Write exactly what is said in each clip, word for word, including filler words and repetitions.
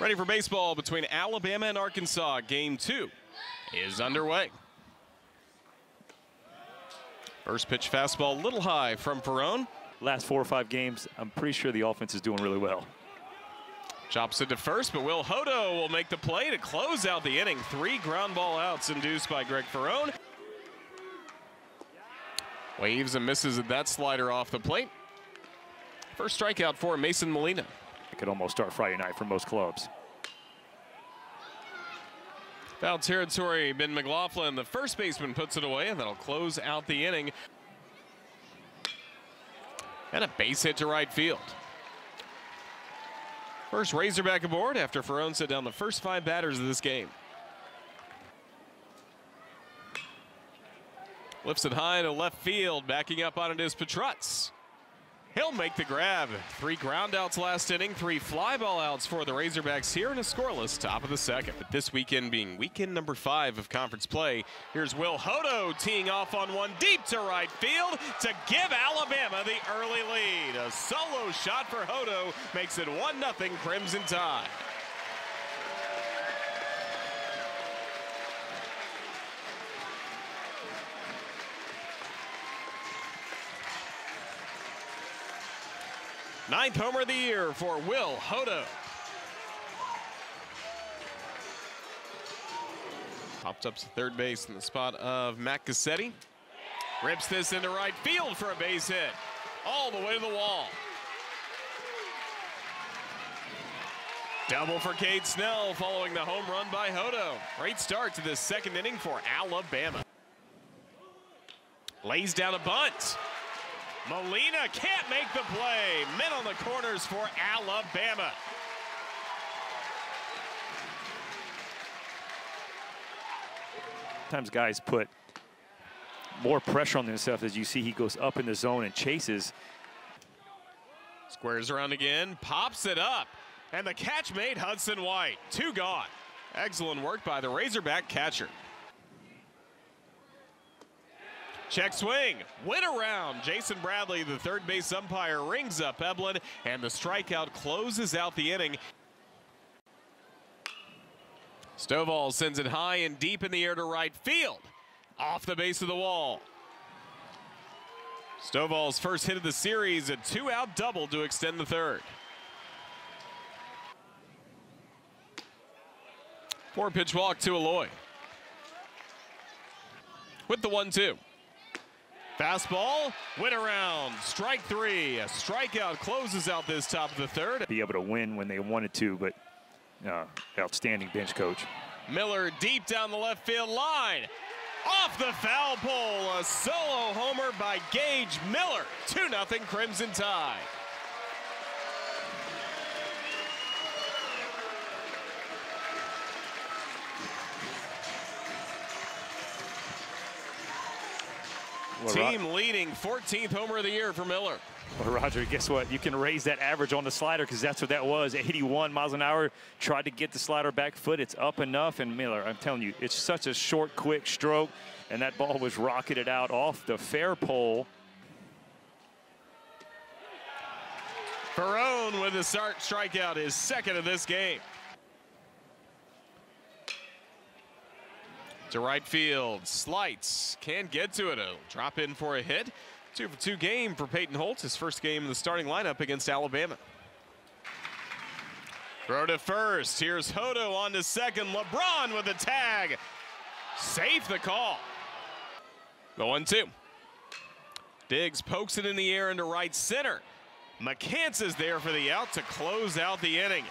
Ready for baseball between Alabama and Arkansas. Game two is underway. First pitch fastball, a little high from Ferrone. Last four or five games, I'm pretty sure the offense is doing really well. Chops it to first, but Will Hodo will make the play to close out the inning. Three ground ball outs induced by Greg Ferrone. Waves and misses at that slider off the plate. First strikeout for Mason Molina. It could almost start Friday night for most clubs. Foul territory, Ben McLaughlin, the first baseman, puts it away, and that'll close out the inning. And a base hit to right field. First Razorback aboard after Ferrone set down the first five batters of this game. Lifts it high to left field. Backing up on it is Petrutz. He'll make the grab. Three ground outs last inning, three fly ball outs for the Razorbacks here in a scoreless top of the second. But this weekend being weekend number five of conference play, here's Will Hodo teeing off on one deep to right field to give Alabama the early lead. A solo shot for Hodo makes it one nothing Crimson Tide. Ninth homer of the year for Will Hodo. Pops up to third base in the spot of Matt Cassetti. Rips this into right field for a base hit. All the way to the wall. Double for Cade Snell following the home run by Hodo. Great start to this second inning for Alabama. Lays down a bunt. Molina can't make the play. Men on the corners for Alabama. Sometimes guys put more pressure on themselves. As you see, he goes up in the zone and chases. Squares around again, pops it up, and the catch made Hudson White. Two gone. Excellent work by the Razorback catcher. Check swing, went around. Jason Bradley, the third base umpire, rings up Eblen, and the strikeout closes out the inning. Stovall sends it high and deep in the air to right field. Off the base of the wall. Stovall's first hit of the series, a two-out double to extend the third. Four-pitch walk to Aloy. With the one two. Fastball, went around, strike three. A strikeout closes out this top of the third. Be able to win when they wanted to, but uh, outstanding bench coach. Miller deep down the left field line. Off the foul pole, a solo homer by Gage Miller. two nothing Crimson Tide. Team leading, fourteenth homer of the year for Miller. Well, Roger, guess what? You can raise that average on the slider because that's what that was. eighty-one miles an hour. Tried to get the slider back foot. It's up enough. And Miller, I'm telling you, it's such a short, quick stroke. And that ball was rocketed out off the fair pole. Ferrone with a start strikeout, his second of this game. To right field, slights, can't get to it. A drop in for a hit. Two for two game for Peyton Holtz, his first game in the starting lineup against Alabama. Throw to first, here's Hodo on to second. LeBron with a tag. Safe the call. The one two. Diggs pokes it in the air into right center. McCants is there for the out to close out the inning.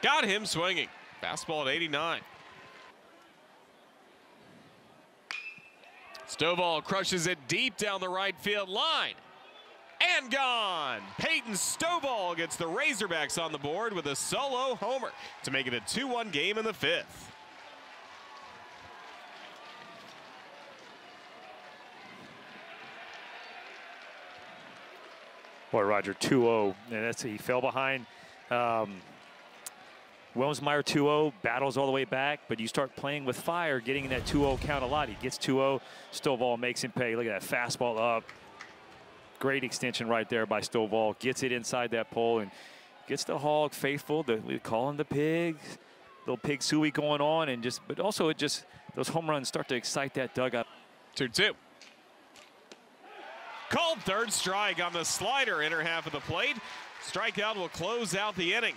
Got him swinging. Fastball at eighty-nine. Stovall crushes it deep down the right field line. And gone. Peyton Stovall gets the Razorbacks on the board with a solo homer to make it a two one game in the fifth. Boy, Roger, two oh. And that's, he fell behind. Um, Wellmsmeyer two oh, battles all the way back, but you start playing with fire, getting in that two oh count a lot. He gets two oh, Stovall makes him pay. Look at that fastball up. Great extension right there by Stovall. Gets it inside that pole and gets the hog faithful. The, we call him the pig. Little pig suey going on, and just but also it just those home runs start to excite that dugout. two two. Called third strike on the slider, inner half of the plate. Strikeout will close out the inning.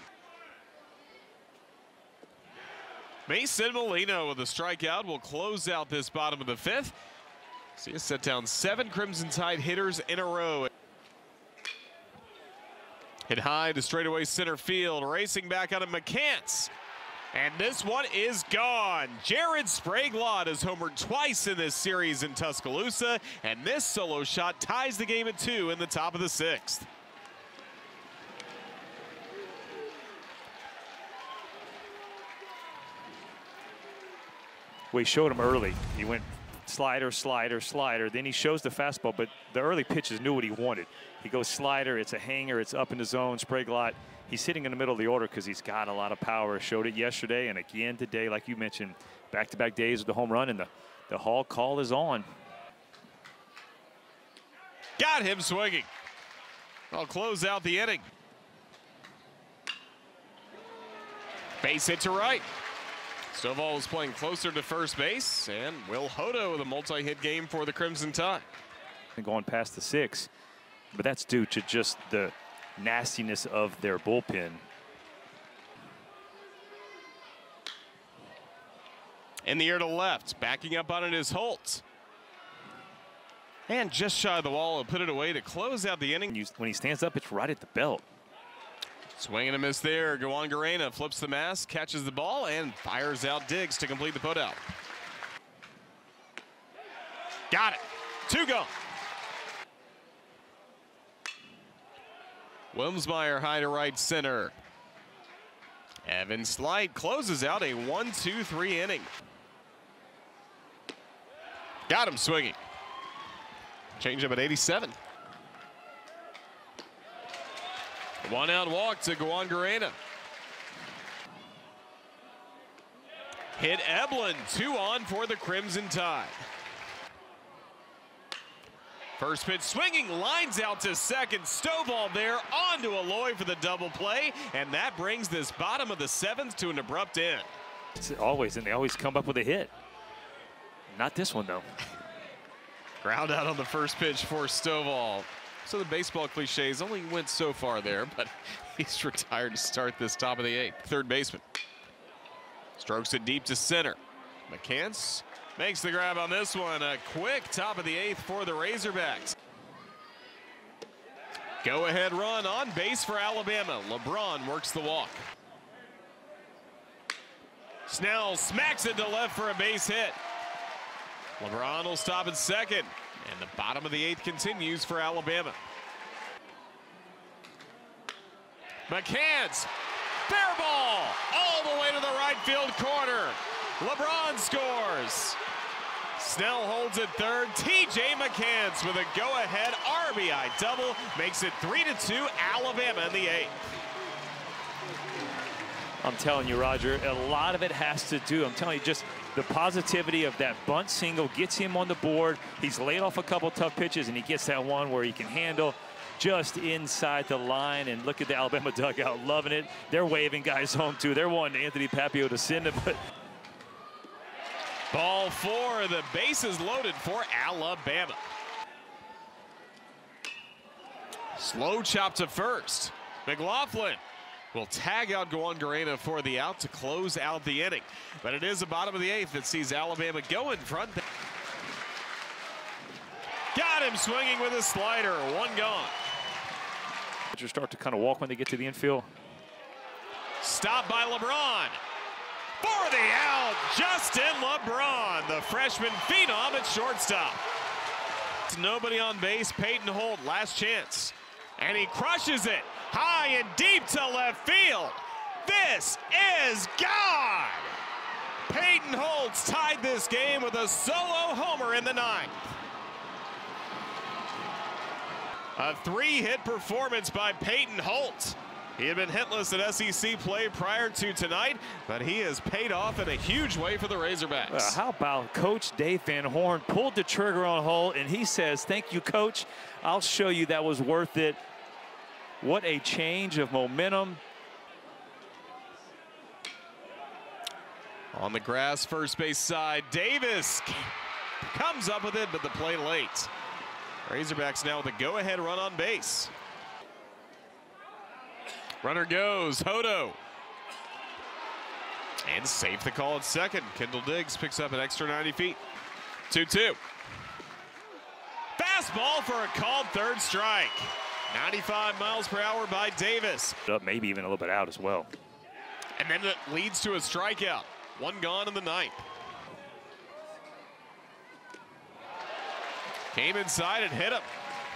Mason Molina with a strikeout will close out this bottom of the fifth. See us set down seven Crimson Tide hitters in a row. Hit high to straightaway center field, racing back out of McCants. And this one is gone. Jared Sprague-Lott has homered twice in this series in Tuscaloosa, and this solo shot ties the game at two in the top of the sixth. We showed him early. He went slider, slider, slider. Then he shows the fastball, but the early pitches knew what he wanted. He goes slider, it's a hanger, it's up in the zone. Sprague-Lott, he's sitting in the middle of the order because he's got a lot of power. Showed it yesterday and again today, like you mentioned, back-to-back days with the home run, and the, the Hall call is on. Got him swinging. I'll close out the inning. Base hit to right. Stovall is playing closer to first base, and Will Hodo with a multi-hit game for the Crimson Tide. And going past the six, but that's due to just the nastiness of their bullpen. In the air to left, backing up on it is Holtz. And just shy of the wall, he'll put it away to close out the inning. When he stands up, it's right at the belt. Swing and a miss there. Guan Guerrero flips the mask, catches the ball, and fires out Diggs to complete the putout. Got it. Two go. Wellmsmeyer high to right center. Evan Slide closes out a one two three inning. Got him swinging. Changeup at eighty-seven. One out walk to Guan Guerrero. Hit Eblen, two on for the Crimson Tide. First pitch swinging, lines out to second. Stovall there, on to Aloy for the double play, and that brings this bottom of the seventh to an abrupt end. It's always, and they always come up with a hit. Not this one, though. Ground out on the first pitch for Stovall. So the baseball cliches only went so far there, but he's retired to start this top of the eighth. Third baseman strokes it deep to center. McKence makes the grab on this one. A quick top of the eighth for the Razorbacks. Go ahead run on base for Alabama. LeBron works the walk. Snell smacks it to left for a base hit. LeBron will stop at second. And the bottom of the eighth continues for Alabama. McCants, fair ball, all the way to the right field corner. LeBron scores. Snell holds at third. T J McCants with a go-ahead R B I double makes it three to two. Alabama in the eighth. I'm telling you, Roger, a lot of it has to do. I'm telling you, just the positivity of that bunt single gets him on the board. He's laid off a couple tough pitches, and he gets that one where he can handle just inside the line. And look at the Alabama dugout loving it. They're waving guys home, too. They're wanting Anthony Papio to send him. But ball four, the bases loaded for Alabama. Slow chop to first. McLaughlin will tag out Guan Guerrero for the out to close out the inning. But it is the bottom of the eighth that sees Alabama go in front. Got him swinging with a slider. One gone. Pitchers start to kind of walk when they get to the infield. Stopped by LeBron. For the out, Justin LeBron, the freshman phenom at shortstop. It's nobody on base. Peyton Holtz, last chance. And he crushes it. High and deep to left field. This is God. Peyton Holtz tied this game with a solo homer in the ninth. A three-hit performance by Peyton Holtz. He had been hitless at S E C play prior to tonight, but he has paid off in a huge way for the Razorbacks. Uh, how about Coach Dave Van Horn pulled the trigger on Holtz, and he says, thank you, Coach. I'll show you that was worth it. What a change of momentum. On the grass, first base side, Davis comes up with it, but the play late. Razorbacks now with a go-ahead run on base. Runner goes, Hodo. And safe the call at second. Kendall Diggs picks up an extra ninety feet. two two. Fastball for a called third strike. ninety-five miles per hour by Davis. Up, maybe even a little bit out as well. And then it leads to a strikeout. One gone in the ninth. Came inside and hit him.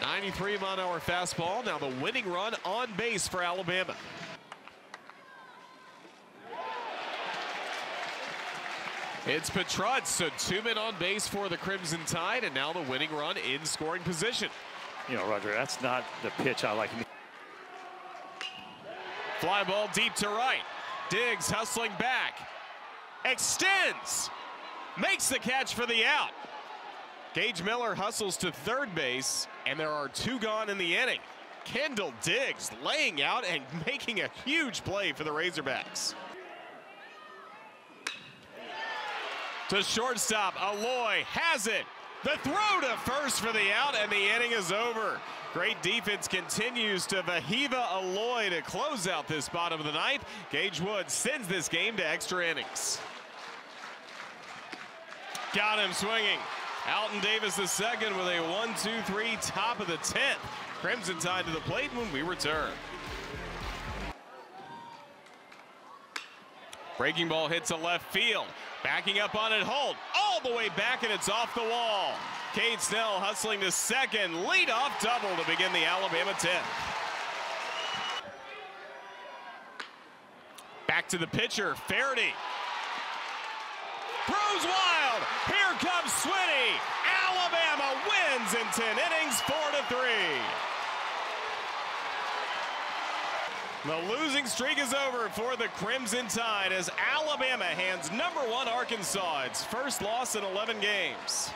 ninety-three mile an hour fastball. Now the winning run on base for Alabama. It's Petrutz, so two men on base for the Crimson Tide, and now the winning run in scoring position. You know, Roger, that's not the pitch I like. Fly ball deep to right. Diggs hustling back. Extends. Makes the catch for the out. Gage Miller hustles to third base, and there are two gone in the inning. Kendall Diggs laying out and making a huge play for the Razorbacks. To shortstop, Aloy has it. The throw to first for the out, and the inning is over. Great defense continues to Vahiva Aloy to close out this bottom of the ninth. Gage Wood sends this game to extra innings. Got him swinging. Alton Davis the second with a one two three top of the tenth. Crimson Tide to the plate when we return. Breaking ball hits a left field. Backing up on it, Holt, all the way back, and it's off the wall. Cade Snell hustling to second, leadoff double to begin the Alabama tenth. Back to the pitcher, Faraday. Throws wild, here comes Swinney. Alabama wins in ten innings, four to three. The losing streak is over for the Crimson Tide as Alabama hands number one Arkansas its first loss in eleven games.